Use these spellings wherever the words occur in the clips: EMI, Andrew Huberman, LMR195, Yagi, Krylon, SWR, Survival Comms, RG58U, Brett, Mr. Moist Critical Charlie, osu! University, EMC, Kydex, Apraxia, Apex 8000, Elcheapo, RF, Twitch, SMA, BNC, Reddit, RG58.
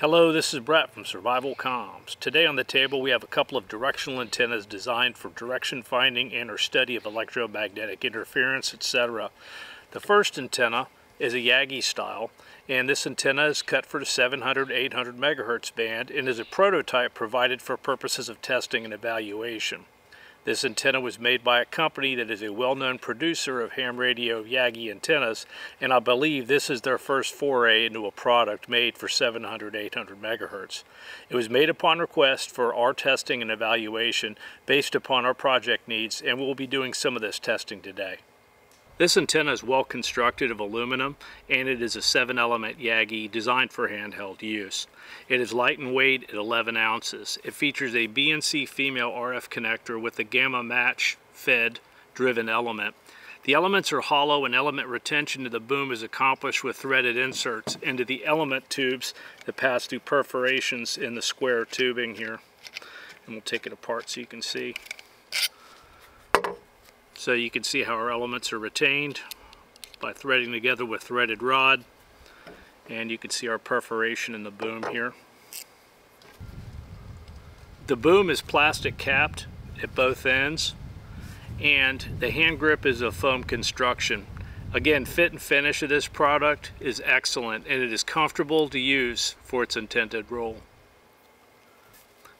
Hello, this is Brett from Survival Comms. Today on the table we have a couple of directional antennas designed for direction finding and or study of electromagnetic interference, etc. The first antenna is a Yagi style, and this antenna is cut for the 700-800 megahertz band and is a prototype provided for purposes of testing and evaluation. This antenna was made by a company that is a well-known producer of ham radio Yagi antennas, and I believe this is their first foray into a product made for 700-800 megahertz. It was made upon request for our testing and evaluation based upon our project needs, and we'll be doing some of this testing today. This antenna is well constructed of aluminum, and it is a 7-element Yagi designed for handheld use. It is light in weight at 11 ounces. It features a BNC female RF connector with a gamma match fed driven element. The elements are hollow, and element retention to the boom is accomplished with threaded inserts into the element tubes that pass through perforations in the square tubing here. And we'll take it apart so you can see. So you can see how our elements are retained by threading together with threaded rod, and you can see our perforation in the boom here. The boom is plastic capped at both ends, and the hand grip is a foam construction. Again, fit and finish of this product is excellent, and it is comfortable to use for its intended role.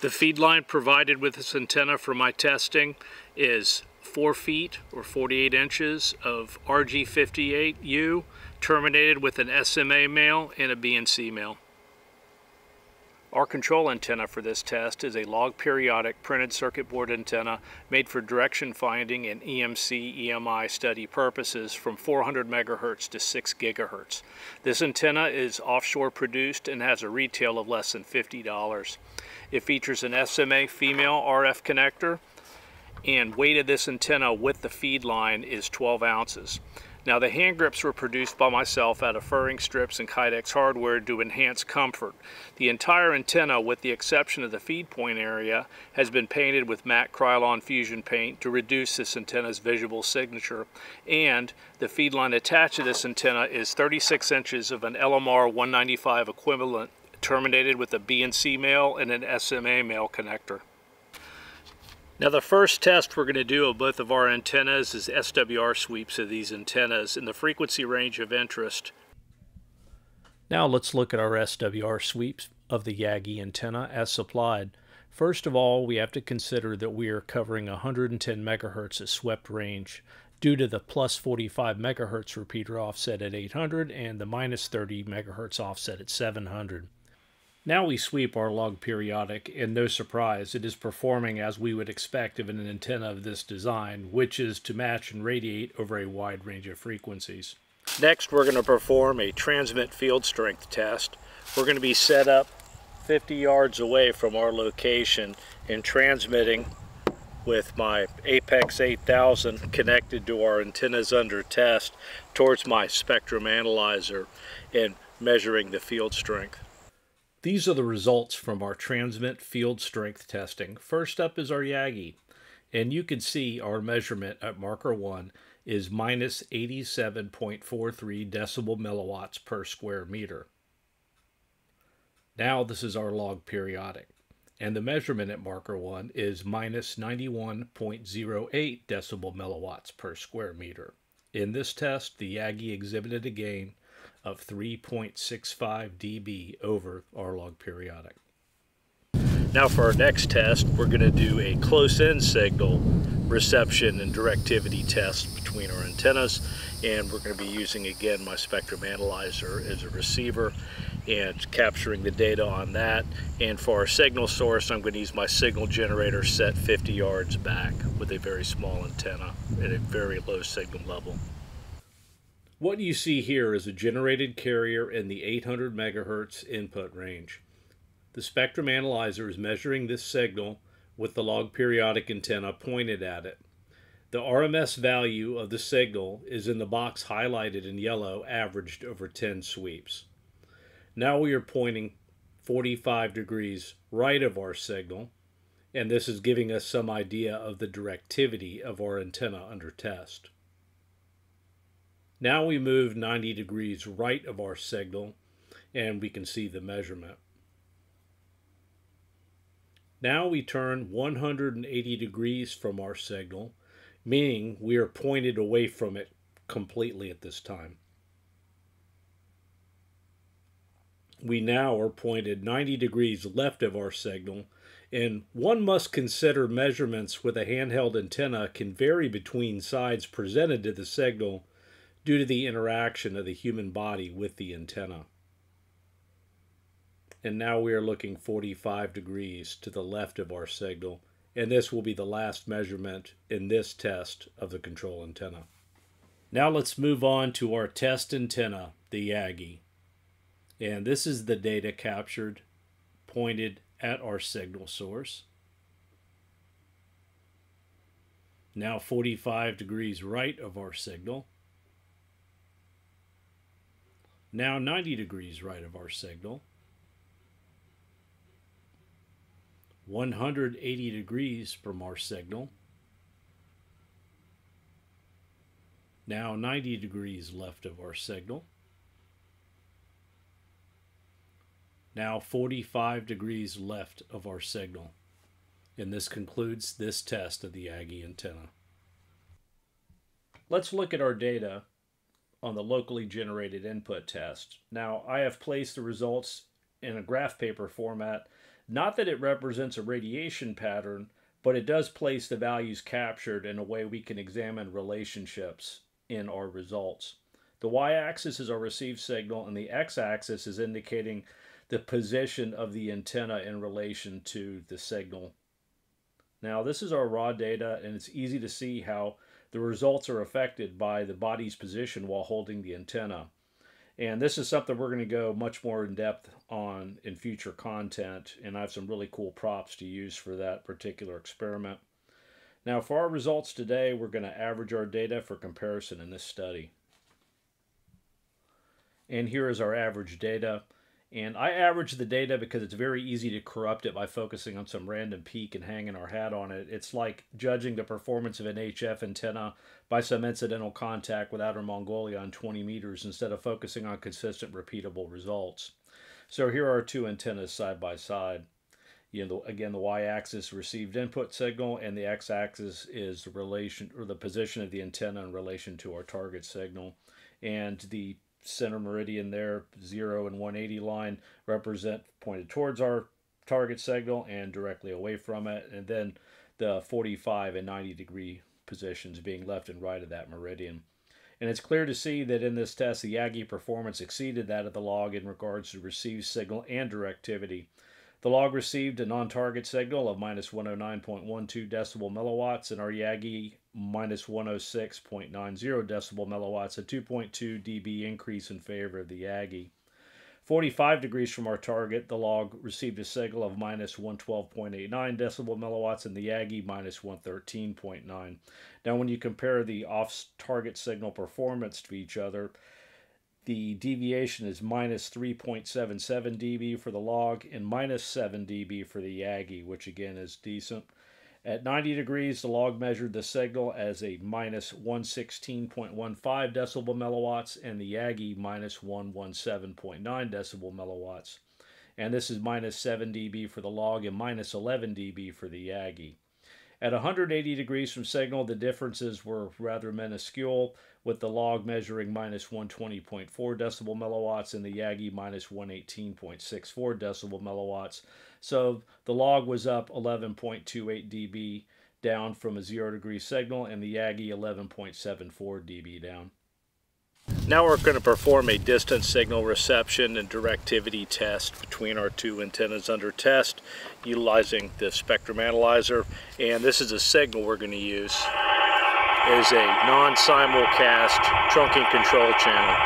The feed line provided with this antenna for my testing is 4 feet or 48 inches of RG58U terminated with an SMA male and a BNC male. Our control antenna for this test is a log periodic printed circuit board antenna made for direction finding and EMC EMI study purposes from 400 megahertz to 6 gigahertz. This antenna is offshore produced and has a retail of less than $50. It features an SMA female RF connector, and weight of this antenna with the feed line is 12 ounces. Now, the hand grips were produced by myself out of furring strips and Kydex hardware to enhance comfort. The entire antenna, with the exception of the feed point area, has been painted with matte Krylon fusion paint to reduce this antenna's visual signature, and the feed line attached to this antenna is 36 inches of an LMR195 equivalent terminated with a BNC male and an SMA male connector. Now, the first test we're going to do of both of our antennas is SWR sweeps of these antennas in the frequency range of interest. Now let's look at our SWR sweeps of the Yagi antenna as supplied. First of all, we have to consider that we are covering 110 megahertz of swept range due to the plus 45 megahertz repeater offset at 800 and the minus 30 megahertz offset at 700. Now we sweep our log periodic, and no surprise, it is performing as we would expect of an antenna of this design, which is to match and radiate over a wide range of frequencies. Next, we're going to perform a transmit field strength test. We're going to be set up 50 yards away from our location and transmitting with my Apex 8000 connected to our antennas under test towards my spectrum analyzer and measuring the field strength. These are the results from our transmit field strength testing. First up is our Yagi, and you can see our measurement at marker 1 is minus 87.43 decibel milliwatts per square meter. Now this is our log periodic, and the measurement at marker 1 is minus 91.08 decibel milliwatts per square meter. In this test, the Yagi exhibited a gain of 3.65 dB over our log periodic. Now for our next test, we're going to do a close-in signal reception and directivity test between our antennas, and we're going to be using again my spectrum analyzer as a receiver and capturing the data on that. And for our signal source, I'm going to use my signal generator set 50 yards back with a very small antenna at a very low signal level. What you see here is a generated carrier in the 800 megahertz input range. The spectrum analyzer is measuring this signal with the log periodic antenna pointed at it. The RMS value of the signal is in the box highlighted in yellow, averaged over 10 sweeps. Now we are pointing 45 degrees right of our signal, and this is giving us some idea of the directivity of our antenna under test. Now we move 90 degrees right of our signal, and we can see the measurement. Now we turn 180 degrees from our signal, meaning we are pointed away from it completely at this time. We now are pointed 90 degrees left of our signal, and one must consider measurements with a handheld antenna can vary between sides presented to the signal due to the interaction of the human body with the antenna. And now we are looking 45 degrees to the left of our signal, and this will be the last measurement in this test of the control antenna. Now let's move on to our test antenna, the Yagi. And this is the data captured, pointed at our signal source. Now 45 degrees right of our signal. Now 90 degrees right of our signal. 180 degrees from our signal. Now 90 degrees left of our signal. Now 45 degrees left of our signal. And this concludes this test of the Yagi antenna. Let's look at our data on the locally generated input test. Now, I have placed the results in a graph paper format. Not that it represents a radiation pattern, but it does place the values captured in a way we can examine relationships in our results. The y-axis is our received signal, and the x-axis is indicating the position of the antenna in relation to the signal. Now, this is our raw data, and it's easy to see how the results are affected by the body's position while holding the antenna. And this is something we're going to go much more in depth on in future content, and I have some really cool props to use for that particular experiment. Now, for our results today, we're going to average our data for comparison in this study. And here is our average data. And I average the data because it's very easy to corrupt it by focusing on some random peak and hanging our hat on it. It's like judging the performance of an HF antenna by some incidental contact with Outer Mongolia on 20 meters instead of focusing on consistent, repeatable results. So here are two antennas side by side. You know, again, the y-axis received input signal, and the x-axis is the relation or the position of the antenna in relation to our target signal, and the center meridian there, 0 and 180 line, represent pointed towards our target signal and directly away from it, and then the 45 and 90 degree positions being left and right of that meridian. And it's clear to see that in this test, the Yagi performance exceeded that of the log in regards to received signal and directivity. The log received a non-target signal of minus 109.12 decibel milliwatts, and our Yagi minus 106.90 decibel milliwatts, a 2.2 dB increase in favor of the Yagi. 45 degrees from our target, the log received a signal of minus 112.89 decibel milliwatts, and the Yagi minus 113.9. Now, when you compare the off-target signal performance to each other, the deviation is minus 3.77 dB for the log and minus 7 dB for the Yagi, which again is decent. At 90 degrees, the log measured the signal as a minus 116.15 decibel milliwatts and the Yagi minus 117.9 decibel milliwatts. And this is minus 7 dB for the log and minus 11 dB for the Yagi. At 180 degrees from signal, the differences were rather minuscule, with the log measuring minus 120.4 decibel milliwatts and the Yagi minus 118.64 decibel milliwatts. So the log was up 11.28 dB down from a 0 degree signal, and the Yagi 11.74 dB down. Now we're going to perform a distance signal reception and directivity test between our two antennas under test utilizing the spectrum analyzer. And this is a signal we're going to use as a non-simulcast trunking control channel.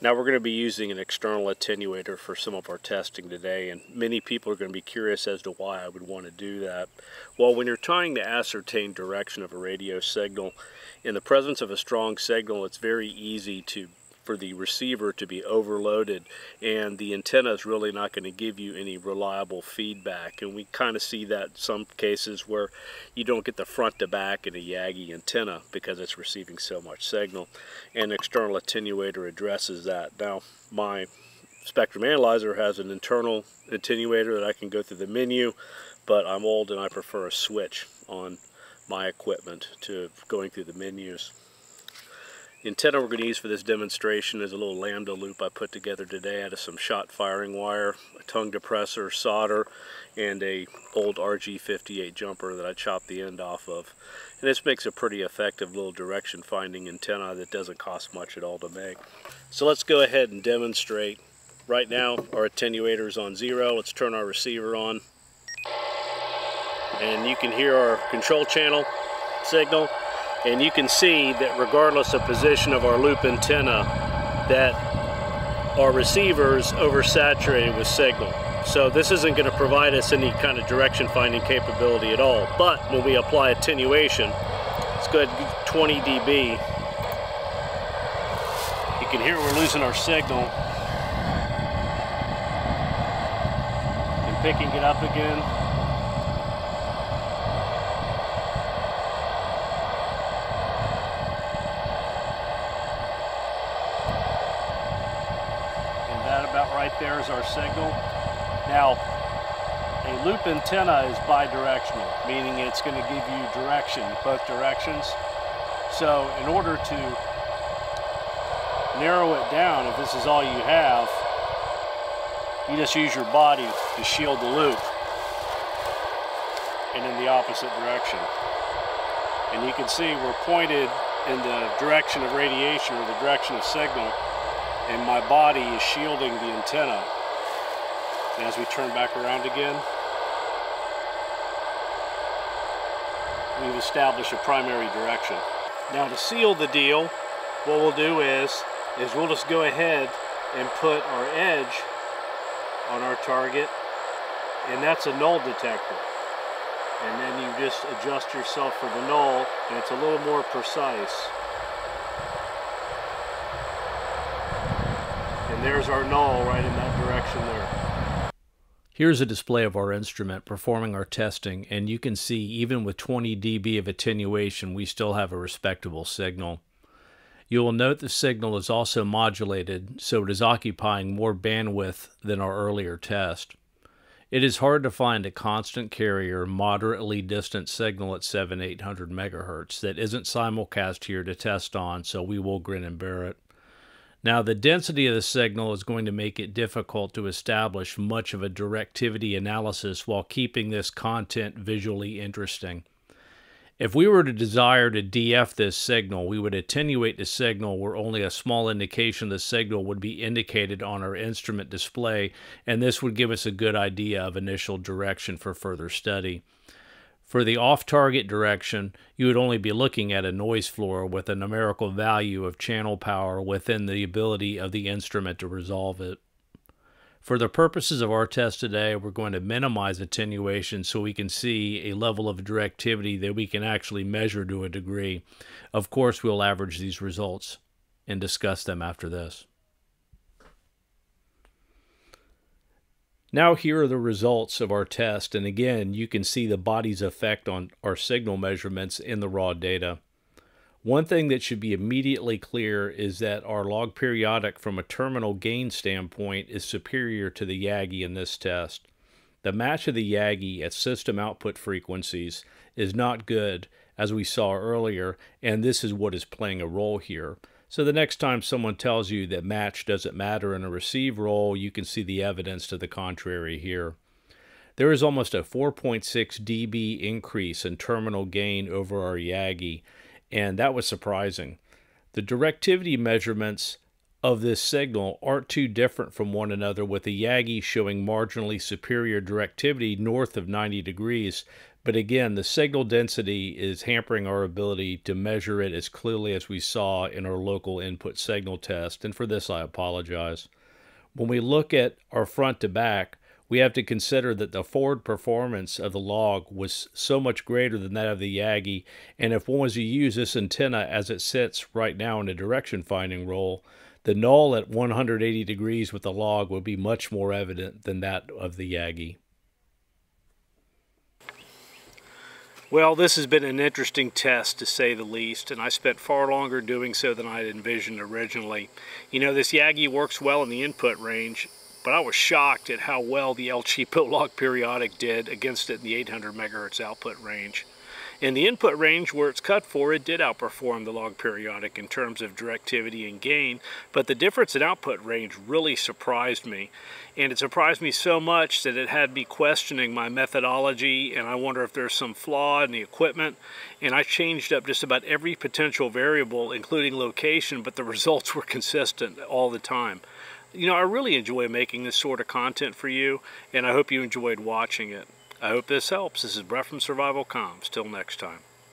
Now we're going to be using an external attenuator for some of our testing today, and many people are going to be curious as to why I would want to do that. Well, when you're trying to ascertain direction of a radio signal, in the presence of a strong signal, it's very easy for the receiver to be overloaded, and the antenna is really not going to give you any reliable feedback. And we kind of see that in some cases where you don't get the front to back in a Yagi antenna because it's receiving so much signal. An external attenuator addresses that. Now, my spectrum analyzer has an internal attenuator that I can go through the menu, but I'm old and I prefer a switch on my equipment to going through the menus. The antenna we're going to use for this demonstration is a little lambda loop I put together today out of some shot firing wire, a tongue depressor, solder, and a old RG58 jumper that I chopped the end off of. And this makes a pretty effective little direction finding antenna that doesn't cost much at all to make. So let's go ahead and demonstrate. Right now our attenuator is on 0. Let's turn our receiver on. And you can hear our control channel signal. And you can see that regardless of position of our loop antenna, that our receiver's oversaturated with signal. So this isn't going to provide us any kind of direction finding capability at all. But when we apply attenuation, let's go ahead and give 20 dB. You can hear we're losing our signal. And picking it up again. There's our signal. Now, a loop antenna is bidirectional, meaning it's going to give you direction, both directions. So in order to narrow it down, if this is all you have, you just use your body to shield the loop and in the opposite direction. And you can see we're pointed in the direction of radiation or the direction of signal, and my body is shielding the antenna. And as we turn back around again, we've established a primary direction. Now to seal the deal, what we'll do is we'll just go ahead and put our edge on our target, and that's a null detector. And then you just adjust yourself for the null, and it's a little more precise. There's our null right in that direction there. Here's a display of our instrument performing our testing, and you can see even with 20 dB of attenuation, we still have a respectable signal. You will note the signal is also modulated, so it is occupying more bandwidth than our earlier test. It is hard to find a constant carrier, moderately distant signal at 7,800 MHz that isn't simulcast here to test on, so we will grin and bear it. Now, the density of the signal is going to make it difficult to establish much of a directivity analysis while keeping this content visually interesting. If we were to desire to DF this signal, we would attenuate the signal where only a small indication of the signal would be indicated on our instrument display, and this would give us a good idea of initial direction for further study. For the off-target direction, you would only be looking at a noise floor with a numerical value of channel power within the ability of the instrument to resolve it. For the purposes of our test today, we're going to minimize attenuation so we can see a level of directivity that we can actually measure to a degree. Of course, we'll average these results and discuss them after this. Now here are the results of our test, and again, you can see the body's effect on our signal measurements in the raw data. One thing that should be immediately clear is that our log periodic from a terminal gain standpoint is superior to the Yagi in this test. The match of the Yagi at system output frequencies is not good, as we saw earlier, and this is what is playing a role here. So the next time someone tells you that match doesn't matter in a receive role, you can see the evidence to the contrary here. There is almost a 4.6 dB increase in terminal gain over our Yagi, and that was surprising. The directivity measurements of this signal aren't too different from one another, with the Yagi showing marginally superior directivity north of 90 degrees, but again, the signal density is hampering our ability to measure it as clearly as we saw in our local input signal test, and for this I apologize. When we look at our front to back, we have to consider that the forward performance of the log was so much greater than that of the Yagi, and if one was to use this antenna as it sits right now in a direction finding role, the null at 180 degrees with the log would be much more evident than that of the Yagi. Well, this has been an interesting test, to say the least, and I spent far longer doing so than I had envisioned originally. You know, this Yagi works well in the input range, but I was shocked at how well the Elcheapo log periodic did against it in the 800 megahertz output range. In the input range where it's cut for, it did outperform the log periodic in terms of directivity and gain, but the difference in output range really surprised me. And it surprised me so much that it had me questioning my methodology, and I wonder if there's some flaw in the equipment. And I changed up just about every potential variable, including location, but the results were consistent all the time. You know, I really enjoy making this sort of content for you, and I hope you enjoyed watching it. I hope this helps. This is Brett from Survival Comms. Till next time.